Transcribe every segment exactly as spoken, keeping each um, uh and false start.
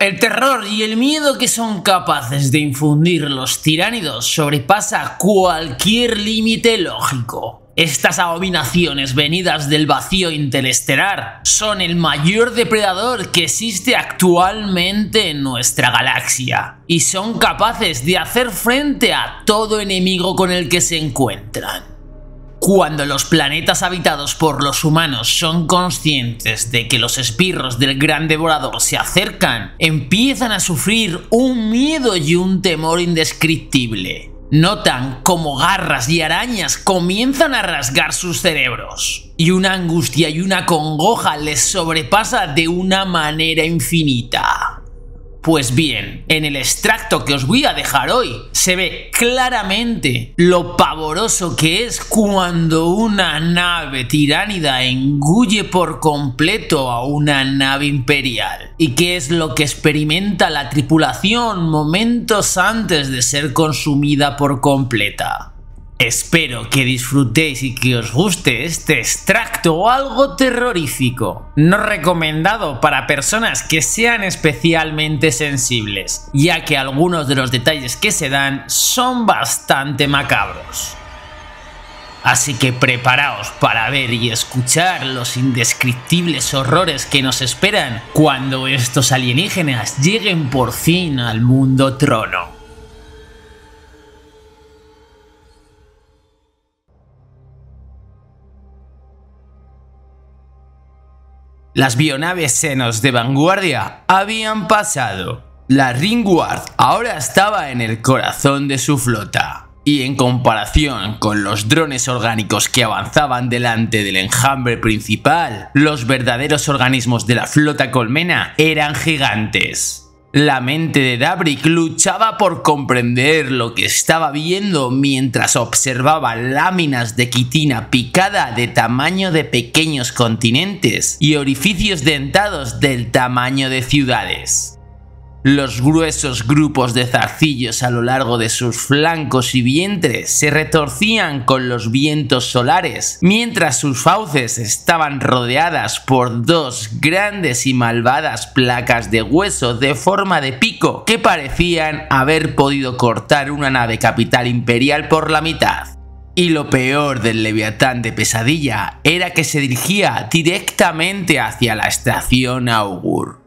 El terror y el miedo que son capaces de infundir los tiránidos sobrepasa cualquier límite lógico. Estas abominaciones venidas del vacío interestelar son el mayor depredador que existe actualmente en nuestra galaxia y son capaces de hacer frente a todo enemigo con el que se encuentran. Cuando los planetas habitados por los humanos son conscientes de que los esbirros del Gran Devorador se acercan, empiezan a sufrir un miedo y un temor indescriptible. Notan cómo garras y arañas comienzan a rasgar sus cerebros, y una angustia y una congoja les sobrepasa de una manera infinita. Pues bien, en el extracto que os voy a dejar hoy, se ve claramente lo pavoroso que es cuando una nave tiránida engulle por completo a una nave imperial. ¿Y qué es lo que experimenta la tripulación momentos antes de ser consumida por completa? Espero que disfrutéis y que os guste este extracto algo terrorífico. No recomendado para personas que sean especialmente sensibles, ya que algunos de los detalles que se dan son bastante macabros. Así que preparaos para ver y escuchar los indescriptibles horrores que nos esperan cuando estos alienígenas lleguen por fin al mundo trono. Las bionaves senos de vanguardia habían pasado. La Ringguard ahora estaba en el corazón de su flota. Y en comparación con los drones orgánicos que avanzaban delante del enjambre principal, los verdaderos organismos de la flota colmena eran gigantes. La mente de Davrik luchaba por comprender lo que estaba viendo mientras observaba láminas de quitina picada de tamaño de pequeños continentes y orificios dentados del tamaño de ciudades. Los gruesos grupos de zarcillos a lo largo de sus flancos y vientres se retorcían con los vientos solares, mientras sus fauces estaban rodeadas por dos grandes y malvadas placas de hueso de forma de pico que parecían haber podido cortar una nave capital imperial por la mitad. Y lo peor del leviatán de pesadilla era que se dirigía directamente hacia la estación Augur.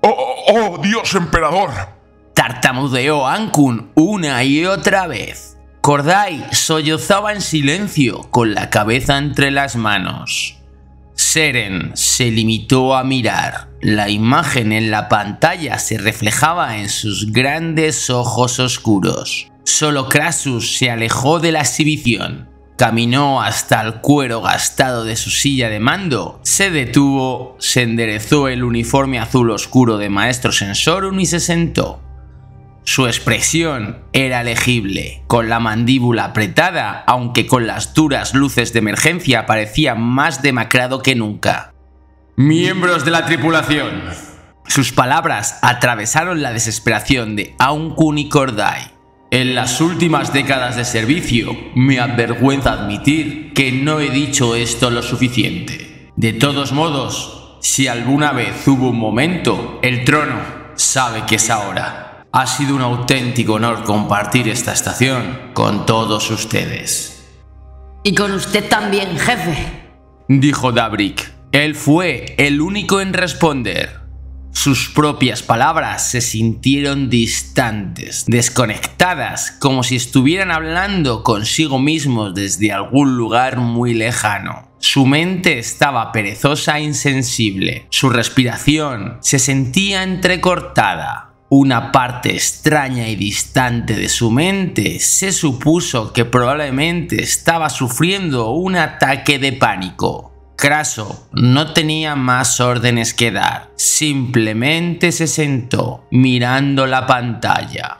¡Oh, oh, oh, Dios emperador! Tartamudeó Ankun una y otra vez. Kordai sollozaba en silencio con la cabeza entre las manos. Seren se limitó a mirar. La imagen en la pantalla se reflejaba en sus grandes ojos oscuros. Solo Crassus se alejó de la exhibición. Caminó hasta el cuero gastado de su silla de mando, se detuvo, se enderezó el uniforme azul oscuro de Maestro Sensorum y se sentó. Su expresión era legible, con la mandíbula apretada, aunque con las duras luces de emergencia parecía más demacrado que nunca. Miembros de la tripulación. Sus palabras atravesaron la desesperación de Ankun y Kordai. En las últimas décadas de servicio, me avergüenza admitir que no he dicho esto lo suficiente. De todos modos, si alguna vez hubo un momento, el trono sabe que es ahora. Ha sido un auténtico honor compartir esta estación con todos ustedes. Y con usted también, jefe, dijo Davrik. Él fue el único en responder. Sus propias palabras se sintieron distantes, desconectadas, como si estuvieran hablando consigo mismos desde algún lugar muy lejano. Su mente estaba perezosa e insensible. Su respiración se sentía entrecortada. Una parte extraña y distante de su mente se supuso que probablemente estaba sufriendo un ataque de pánico. Crassus no tenía más órdenes que dar, simplemente se sentó, mirando la pantalla.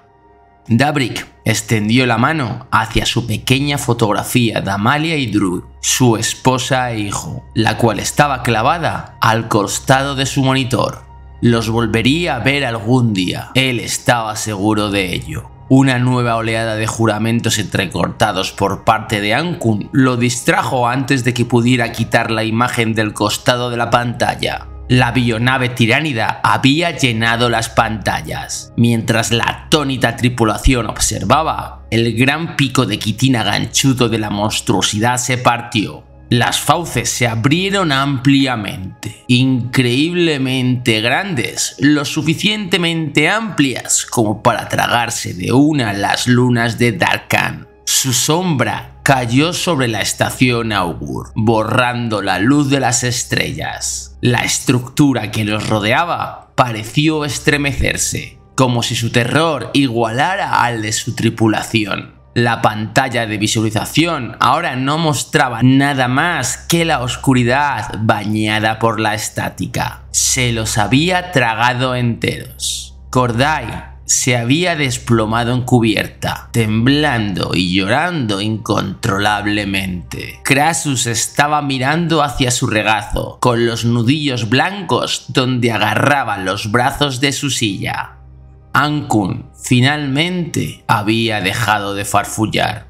Davrik extendió la mano hacia su pequeña fotografía de Amalia y Drew, su esposa e hijo, la cual estaba clavada al costado de su monitor. Los volvería a ver algún día, él estaba seguro de ello. Una nueva oleada de juramentos entrecortados por parte de Ankun lo distrajo antes de que pudiera quitar la imagen del costado de la pantalla. La bionave tiránida había llenado las pantallas. Mientras la atónita tripulación observaba, el gran pico de quitina ganchudo de la monstruosidad se partió. Las fauces se abrieron ampliamente, increíblemente grandes, lo suficientemente amplias como para tragarse de una las lunas de Darkkan. Su sombra cayó sobre la estación Augur, borrando la luz de las estrellas. La estructura que los rodeaba pareció estremecerse, como si su terror igualara al de su tripulación. La pantalla de visualización ahora no mostraba nada más que la oscuridad bañada por la estática. Se los había tragado enteros. Kordai se había desplomado en cubierta, temblando y llorando incontrolablemente. Crassus estaba mirando hacia su regazo, con los nudillos blancos donde agarraba los brazos de su silla. Ankun finalmente había dejado de farfullar.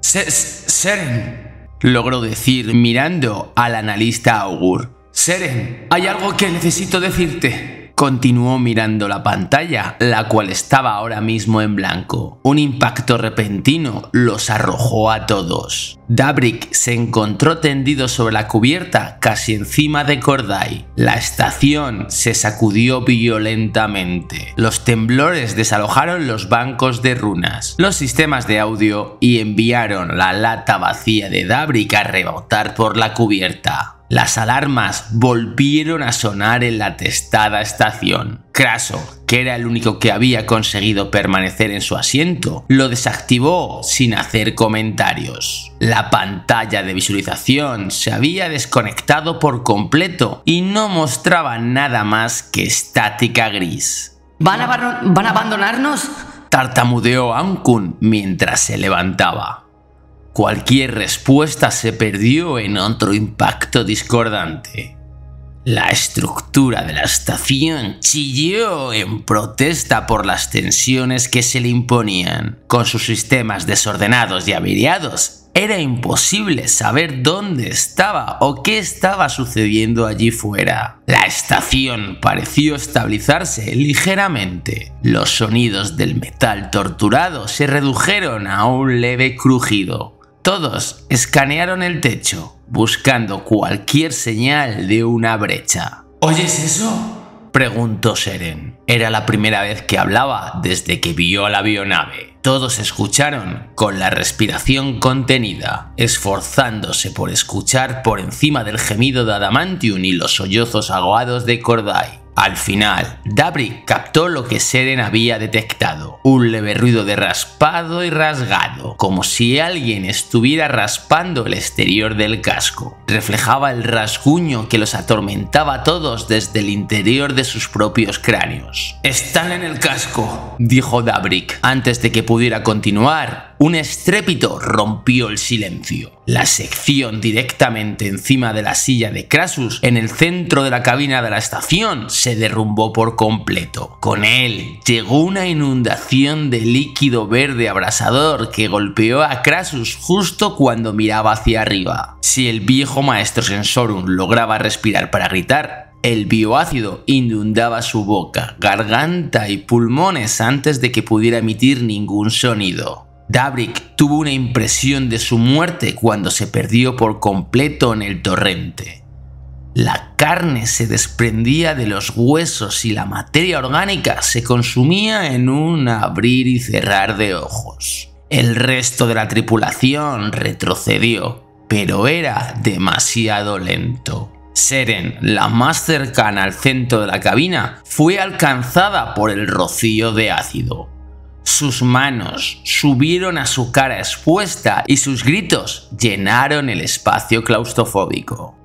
Seren, logró decir mirando al analista Augur. Seren, hay algo que necesito decirte. Continuó mirando la pantalla, la cual estaba ahora mismo en blanco. Un impacto repentino los arrojó a todos. Davrik se encontró tendido sobre la cubierta casi encima de Kordai. La estación se sacudió violentamente. Los temblores desalojaron los bancos de runas, los sistemas de audio y enviaron la lata vacía de Davrik a rebotar por la cubierta. Las alarmas volvieron a sonar en la atestada estación. Crassus, que era el único que había conseguido permanecer en su asiento, lo desactivó sin hacer comentarios. La pantalla de visualización se había desconectado por completo y no mostraba nada más que estática gris. ¿Van a, ¿van a abandonarnos? Tartamudeó Ankun mientras se levantaba. Cualquier respuesta se perdió en otro impacto discordante. La estructura de la estación chilló en protesta por las tensiones que se le imponían. Con sus sistemas desordenados y averiados, era imposible saber dónde estaba o qué estaba sucediendo allí fuera. La estación pareció estabilizarse ligeramente. Los sonidos del metal torturado se redujeron a un leve crujido. Todos escanearon el techo, buscando cualquier señal de una brecha. ¿Oyes eso?, preguntó Seren. Era la primera vez que hablaba desde que vio a la avionave. Todos escucharon con la respiración contenida, esforzándose por escuchar por encima del gemido de Adamantium y los sollozos ahogados de Kordai. Al final, Davrik captó lo que Seren había detectado, un leve ruido de raspado y rasgado, como si alguien estuviera raspando el exterior del casco. Reflejaba el rasguño que los atormentaba a todos desde el interior de sus propios cráneos. «Están en el casco», dijo Davrik. Antes de que pudiera continuar, un estrépito rompió el silencio. La sección directamente encima de la silla de Crassus, en el centro de la cabina de la estación, se derrumbó por completo. Con él llegó una inundación de líquido verde abrasador que golpeó a Crassus justo cuando miraba hacia arriba. Si el viejo maestro Sensorum lograba respirar para gritar, el bioácido inundaba su boca, garganta y pulmones antes de que pudiera emitir ningún sonido. Davrik tuvo una impresión de su muerte cuando se perdió por completo en el torrente. La carne se desprendía de los huesos y la materia orgánica se consumía en un abrir y cerrar de ojos. El resto de la tripulación retrocedió, pero era demasiado lento. Seren, la más cercana al centro de la cabina, fue alcanzada por el rocío de ácido. Sus manos subieron a su cara expuesta y sus gritos llenaron el espacio claustrofóbico.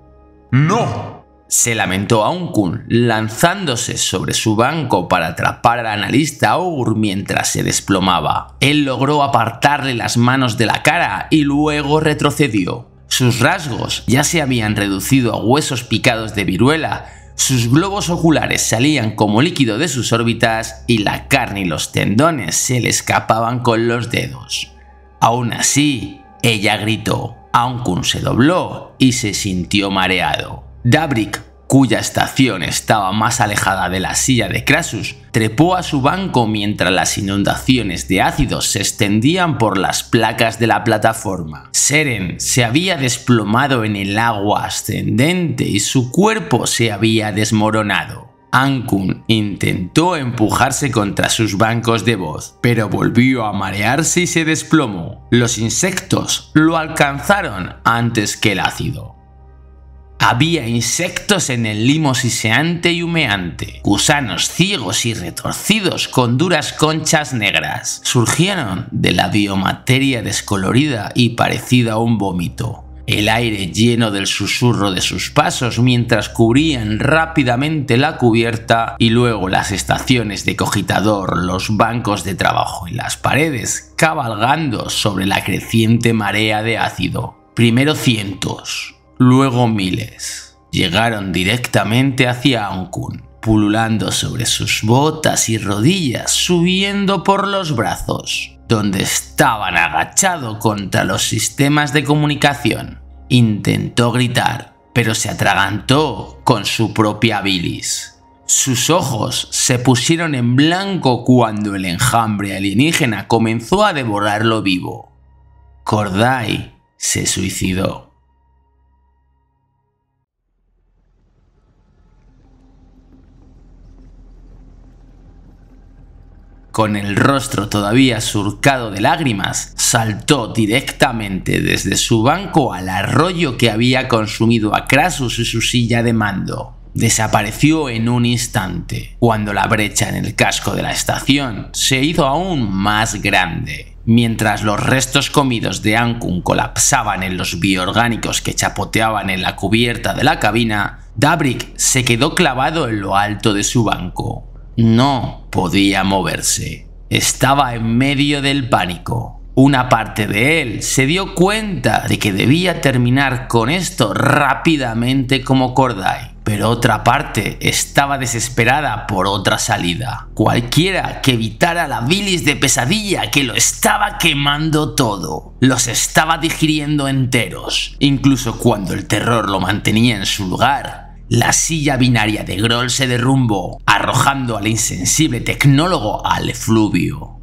¡No!, se lamentó Ankun, lanzándose sobre su banco para atrapar al analista Augur mientras se desplomaba. Él logró apartarle las manos de la cara y luego retrocedió. Sus rasgos ya se habían reducido a huesos picados de viruela. Sus globos oculares salían como líquido de sus órbitas y la carne y los tendones se le escapaban con los dedos. Aún así, ella gritó. Ankun se dobló y se sintió mareado. Davrik cuya estación estaba más alejada de la silla de Crassus, trepó a su banco mientras las inundaciones de ácido se extendían por las placas de la plataforma. Seren se había desplomado en el agua ascendente y su cuerpo se había desmoronado. Ankun intentó empujarse contra sus bancos de voz, pero volvió a marearse y se desplomó. Los insectos lo alcanzaron antes que el ácido. Había insectos en el limo siseante y humeante, gusanos ciegos y retorcidos con duras conchas negras. Surgieron de la biomateria descolorida y parecida a un vómito. El aire lleno del susurro de sus pasos mientras cubrían rápidamente la cubierta y luego las estaciones de cogitador, los bancos de trabajo y las paredes, cabalgando sobre la creciente marea de ácido. Primero cientos, luego miles. Llegaron directamente hacia Ankun, pululando sobre sus botas y rodillas, subiendo por los brazos, donde estaban agachado contra los sistemas de comunicación. Intentó gritar, pero se atragantó con su propia bilis. Sus ojos se pusieron en blanco cuando el enjambre alienígena comenzó a devorarlo vivo. Kordai se suicidó. Con el rostro todavía surcado de lágrimas, saltó directamente desde su banco al arroyo que había consumido a Crassus y su silla de mando. Desapareció en un instante, cuando la brecha en el casco de la estación se hizo aún más grande. Mientras los restos comidos de Ankun colapsaban en los bioorgánicos que chapoteaban en la cubierta de la cabina, Davrik se quedó clavado en lo alto de su banco. No podía moverse. Estaba en medio del pánico. Una parte de él se dio cuenta de que debía terminar con esto rápidamente como Kordai, pero otra parte estaba desesperada por otra salida. Cualquiera que evitara la bilis de pesadilla que lo estaba quemando todo. Los estaba digiriendo enteros. Incluso cuando el terror lo mantenía en su lugar, la silla binaria de Groll se derrumbó, arrojando al insensible tecnólogo al efluvio.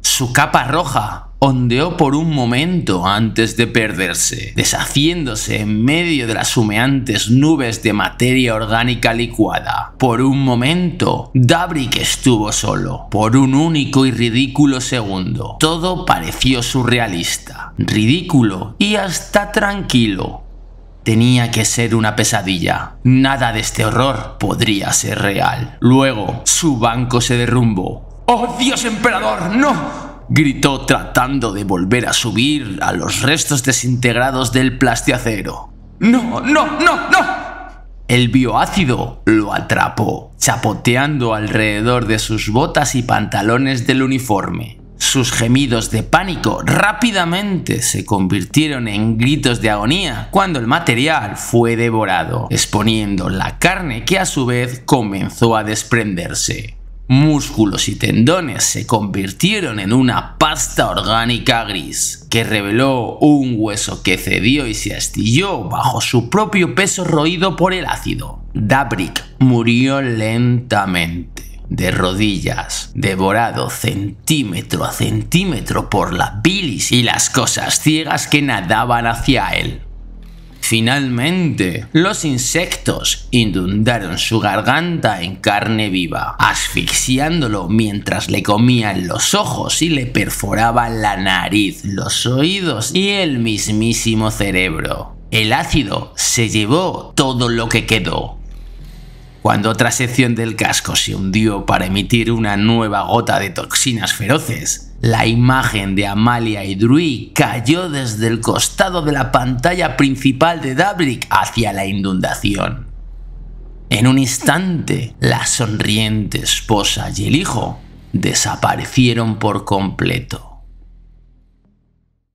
Su capa roja ondeó por un momento antes de perderse, deshaciéndose en medio de las humeantes nubes de materia orgánica licuada. Por un momento, Davrik estuvo solo, por un único y ridículo segundo. Todo pareció surrealista, ridículo y hasta tranquilo. Tenía que ser una pesadilla. Nada de este horror podría ser real. Luego, su banco se derrumbó. ¡Oh, Dios emperador, no!, gritó tratando de volver a subir a los restos desintegrados del plastiacero. ¡No, no, no, no! El bioácido lo atrapó, chapoteando alrededor de sus botas y pantalones del uniforme. Sus gemidos de pánico rápidamente se convirtieron en gritos de agonía cuando el material fue devorado, exponiendo la carne que a su vez comenzó a desprenderse. Músculos y tendones se convirtieron en una pasta orgánica gris, que reveló un hueso que cedió y se astilló bajo su propio peso roído por el ácido. Davrik murió lentamente, de rodillas, devorado centímetro a centímetro por la bilis y las cosas ciegas que nadaban hacia él. Finalmente, los insectos inundaron su garganta en carne viva, asfixiándolo mientras le comían los ojos y le perforaban la nariz, los oídos y el mismísimo cerebro. El ácido se llevó todo lo que quedó. Cuando otra sección del casco se hundió para emitir una nueva gota de toxinas feroces, la imagen de Amalia y Drew cayó desde el costado de la pantalla principal de Davrik hacia la inundación. En un instante, la sonriente esposa y el hijo desaparecieron por completo.